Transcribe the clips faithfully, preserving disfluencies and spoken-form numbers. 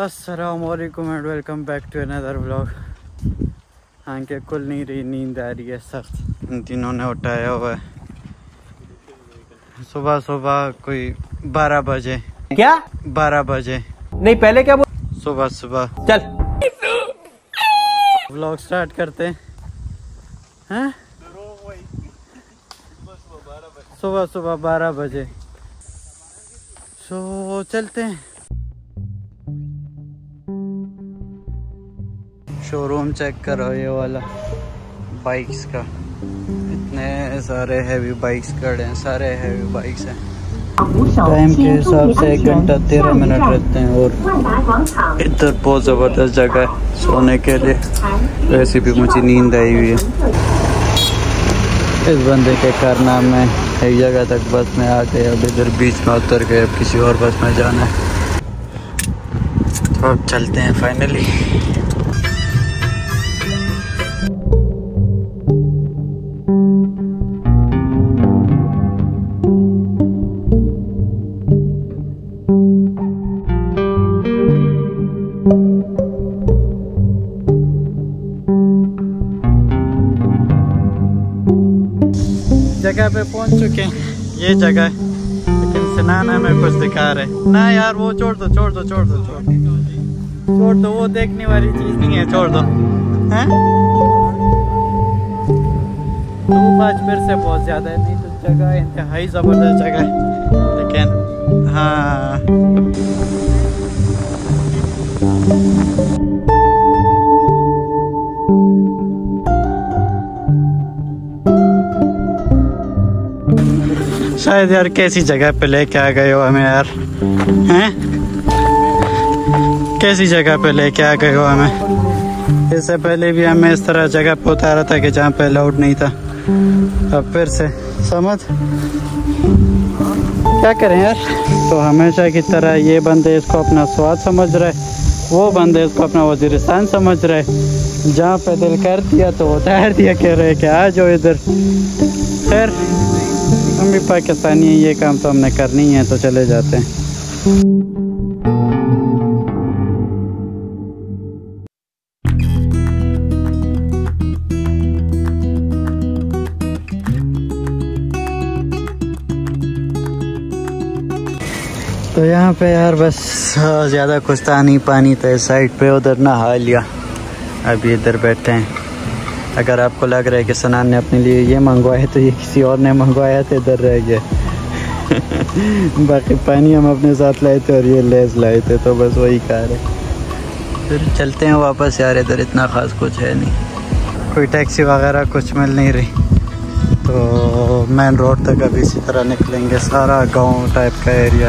अस्सलामुअलैकुम and welcome back to another vlog. आंखें खुल नहीं रही, नींद आ रही है सख्त। इन तीनों ने उठाया हुआ है सुबह सुबह, कोई बारह बजे। क्या बारह बजे नहीं, पहले क्या बोल, सुबह सुबह। चल व्लॉग स्टार्ट करते हैं। सुबह सुबह बारह बजे सो चलते हैं। शोरूम चेक करो, ये वाला बाइक्स का। इतने सारे हैवी बाइक्स खड़े हैं, सारे हैवी बाइक्स हैं। टाइम के हिसाब से एक घंटा तेरह मिनट रहते हैं। और इधर बहुत ज़बरदस्त जगह है सोने के लिए। वैसे भी मुझे नींद आई हुई है। इस बंदे के कारनामे एक जगह तक बस में आ गए, अब इधर बीच में उतर गए। अब किसी और बस में जाना है, तो अब चलते हैं फाइनली। जगह पे पहुंच चुके हैं, ये जगह। लेकिन सिनान हमें कुछ दिखा रहे ना यार। वो छोड़ दो छोड़ दो छोड़ दो छोड़ दो छोड़ दो, वो देखने वाली चीज नहीं है, छोड़ दो। हैं तो बाजपेर से बहुत ज्यादा है, नहीं तो जगह इंतहाई जबरदस्त जगह है। लेकिन हाँ, शायद यार कैसी जगह पे लेके आ गए हो हमें यार। हैं कैसी जगह पे लेके आ गए हो हमें। इससे पहले भी हमें इस तरह जगह पे उतारा था कि जहाँ पे अलाउड नहीं था। अब फिर से समझ क्या करें यार। तो हमेशा की तरह ये बंदे इसको अपना स्वाद समझ रहे, वो बंदे इसको अपना वजीरिस्तान समझ रहे। जहाँ पे दिल कर दिया तो वो तैर दिया, कह रहे कि आ जाओ इधर। खैर हम भी पाकिस्तानी हैं, ये काम तो हमने करनी है, तो चले जाते हैं। तो यहाँ पे यार बस ज़्यादा कुछ था नहीं, पानी था इस साइड पे, उधर नहा लिया। अभी इधर बैठे हैं। अगर आपको लग रहा है कि सनान ने अपने लिए ये मंगवाया, तो ये किसी और ने मंगवाया था, इधर रह गया। बाकी पानी हम अपने साथ लाए थे और ये लेस लाए थे, तो बस वही खा रहे। फिर चलते हैं वापस यार, इधर इतना ख़ास कुछ है नहीं, कोई टैक्सी वगैरह कुछ मिल नहीं रही। तो मेन रोड तक अभी इसी तरह निकलेंगे। सारा गाँव टाइप का एरिया,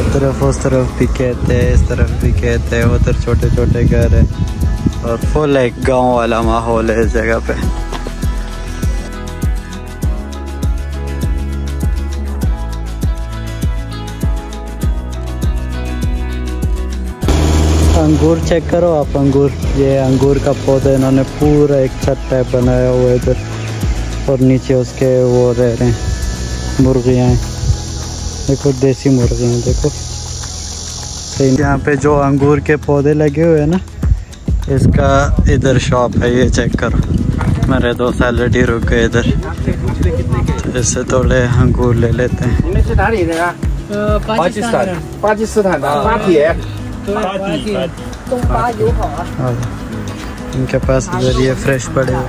इस तरफ उस तरफ भी कहते हैं, इस तरफ भी कहते हैं, उधर छोटे छोटे घर है और फुल एक गाँव वाला माहौल है इस जगह पे। अंगूर चेक करो आप, अंगूर। ये अंगूर का पौधा, इन्होंने पूरा एक छत टाइप बनाया हुआ है इधर, और नीचे उसके वो रह रहे हैं मुर्गियाँ हैं। देखो देसी मुर्गियाँ हैं, देखो। यहाँ पे जो अंगूर के पौधे लगे हुए हैं ना, इसका इधर शॉप है, ये चेक करो। मेरे दोस्त ऑलरेडी रुक गए इधर, तो इससे थोड़े अंगूर ले लेते हैं। पाकिस्तान पाकिस्तान इनके पास इधर ये फ्रेश पड़े हुए।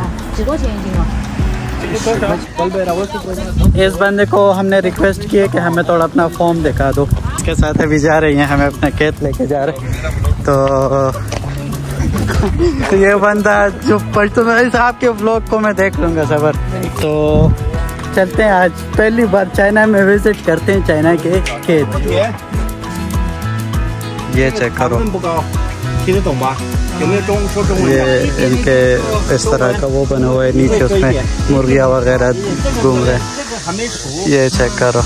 इस बंदे को हमने रिक्वेस्ट किया कि हमें थोड़ा अपना फॉर्म दिखा दो। इसके साथ अभी जा रही हैं, हमें अपना खेत लेके जा रहे। तो तो ये बंदा चुप पर, तो मैं इस आपके व्लॉग को मैं देख लूँगा सबर। तो चलते हैं, आज पहली बार चाइना में विजिट करते हैं, चाइना के खेत। ये चेक करो, ये इनके इस तरह का वो बना हुआ है, नीचे उसमें मुर्गियाँ वगैरह घूम रहे हैं। ये चेक करो,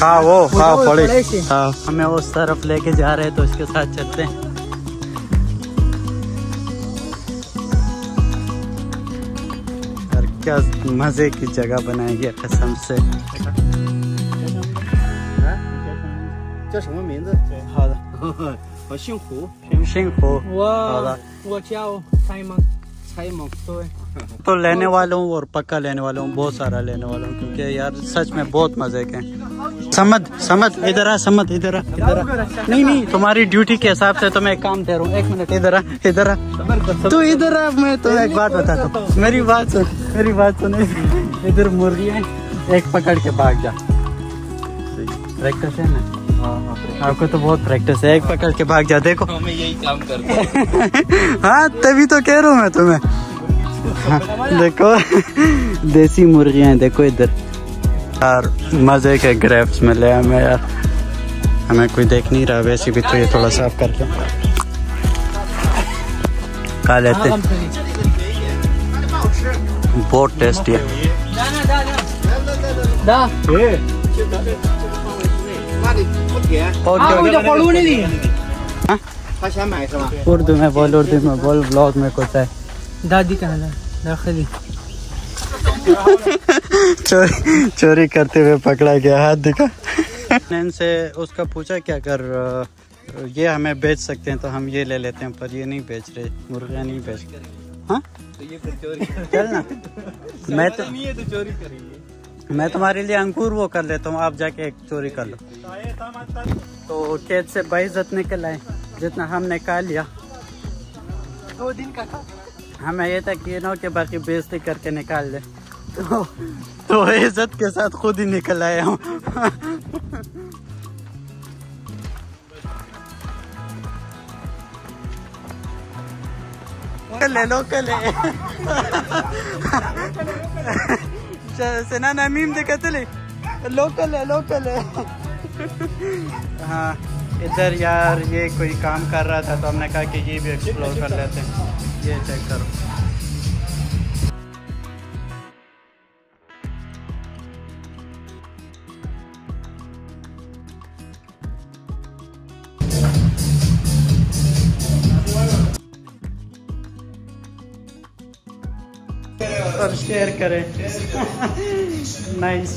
हाँ वो हाँ पड़े हाँ। हमें उस तरफ लेके जा रहे हैं, तो इसके साथ चलते हैं। क्या मजे की जगह बनाई है कसम से। तो लेने वालों और पक्का लेने वालों, बहुत सारा लेने वालों, क्योंकि यार सच में बहुत मजे के। समझ समझ इधर आ, समझ इधर आ, इधर आ। नहीं नहीं, तुम्हारी ड्यूटी के हिसाब से तो मैं एक काम दे रहा हूँ, एक मिनट, इधर आ इधर आ तू इधर आ। मैं तो एक बात बताता हूँ, मेरी बात सुन, मेरी बात सुन। इधर मुर्गी है, एक पकड़ के भाग जा। प्रैक्टिस है ना आपको? तो बहुत प्रैक्टिस है, एक पकड़ के भाग जा। देखो मैं यही काम करता। हाँ तभी तो कह रहा हूँ मैं तुम्हें। देखो देसी मुर्गियाँ, देखो इधर। यार मजे के ग्रेप्स मिले हमें यार, हमें कोई देख नहीं रहा वैसे भी, तो ये थोड़ा साफ करके खा लेते हैं। बहुत टेस्टी है। उर्दू में बोल, उर्दू में बोल, ब्लॉग में कुछ है। दादी कहा चोरी चोरी करते हुए पकड़ा गया, हाथ दिखा। से उसका पूछा क्या कर, ये हमें बेच सकते हैं, तो हम ये ले लेते हैं, पर ये नहीं बेच रहे, मुर्गा नहीं बेच रहे। हाँ तो ये फिर चोरी चल ना। मैं तो नहीं है तो चोरी करेंगे। मैं तुम्हारे लिए अंगूर वो कर लेता हूँ, आप जाके एक चोरी कर लो। तो खेत से बाइज्जत निकल आए, जितना हमने खा लिया दो दिन का। हमें ये था कि ना कि बाकी बेइज्जती करके निकाल दे, तो तो इज्जत के साथ खुद ही निकल आया हूँ। ले लो कले सेना नमीम देखा चले लोकल है, लोकल है। हाँ इधर यार ये कोई काम कर रहा था, तो हमने कहा कि ये भी एक्सप्लोर कर लेते हैं। ये चेक करो, और शेयर करें। नाइस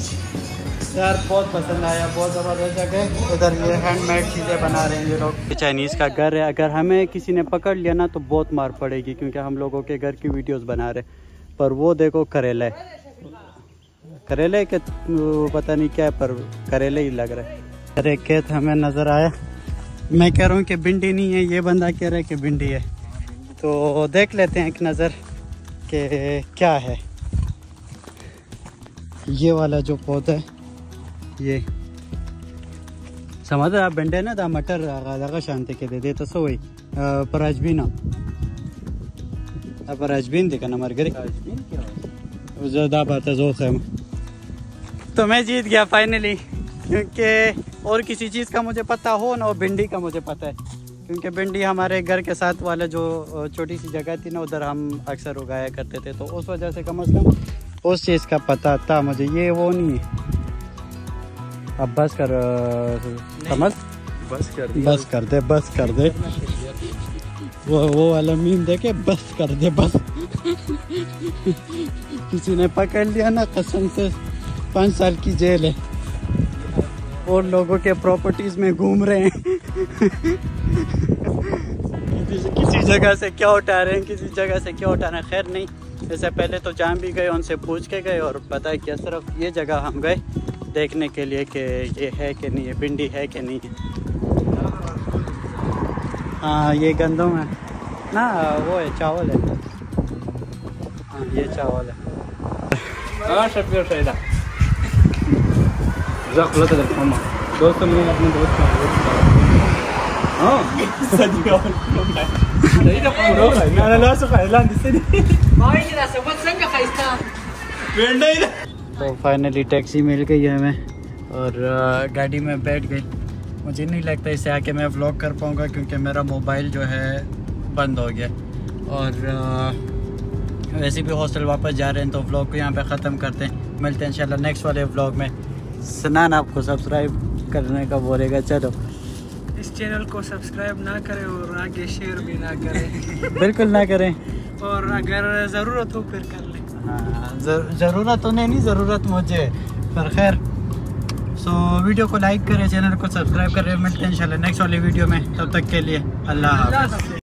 यार, बहुत पसंद आया, बहुत ज़बरदस्त जगह। इधर ये हैंडमेड चीज़ें बना रहे हैं ये लोग। चाइनीज़ का घर है, अगर हमें किसी ने पकड़ लिया ना तो बहुत मार पड़ेगी, क्योंकि हम लोगों के घर की वीडियोस बना रहे। पर वो देखो करेले, करेले के पता नहीं क्या है, पर करेले ही लग रहे। अरे खेत हमें नज़र आया, मैं कह रहा हूँ कि भिंडी नहीं है, ये बंदा कह रहा है कि भिंडी है। तो देख लेते हैं एक नज़र के क्या है। ये वाला जो पौधा है ये समझ रहा, बेंडे ना था मटर दागा शांति के दे दे तो सो वही पराजबीन ना, पराजबीन देखा ना मर गए ज़्यादा बात है जोर से। तो मैं जीत गया फाइनली, क्योंकि और किसी चीज़ का मुझे पता हो ना, और भिंडी का मुझे पता है, क्योंकि भिंडी हमारे घर के साथ वाला जो छोटी सी जगह थी ना, उधर हम अक्सर उगाया करते थे, तो उस वजह से कम अज़ कम उस चीज़ का पता था मुझे। ये वो नहीं है, अब बस कर समझ, बस कर बस कर दे, बस कर दे, वो वो वाला मीम देखे, बस कर दे बस। किसी ने पकड़ लिया ना कसम से पाँच साल की जेल है, और लोगों के प्रॉपर्टीज़ में घूम रहे हैं। किसी जगह से क्या उठा रहे हैं, किसी जगह से क्या उठाना। खैर नहीं, इससे पहले तो जहाँ भी गए उनसे पूछ के गए, और पता है क्या, सिर्फ ये जगह हम गए देखने के लिए कि ये है कि नहीं है, भिंडी है कि नहीं है। हाँ ये गंदम है ना, वो है चावल है। हाँ ये चावल है। दोस्तों मैंने अपने दोस्त तो फाइनली टैक्सी मिल गई है हमें, और गाड़ी में बैठ गई। मुझे नहीं लगता इसे आके मैं व्लॉग कर पाऊँगा, क्योंकि मेरा मोबाइल जो है बंद हो गया, और वैसे भी हॉस्टल वापस जा रहे हैं। तो व्लॉग को यहाँ पे ख़त्म करते हैं, मिलते हैं इंशाल्लाह नेक्स्ट वाले व्लॉग में। सनान आपको सब्सक्राइब करने का बोलेगा, चलो इस चैनल को सब्सक्राइब ना करें, और आगे शेयर भी ना करें। बिल्कुल ना करें, और अगर ज़रूरत हो फिर कर लें। ज़रूरत उन्हें नहीं, ज़रूरत मुझे। पर खैर, सो so, वीडियो को लाइक करें, चैनल को सब्सक्राइब करें। मिलते हैं इंशाल्लाह नेक्स्ट वाली वीडियो में, तब तक के लिए अल्लाह हाफ़िज़।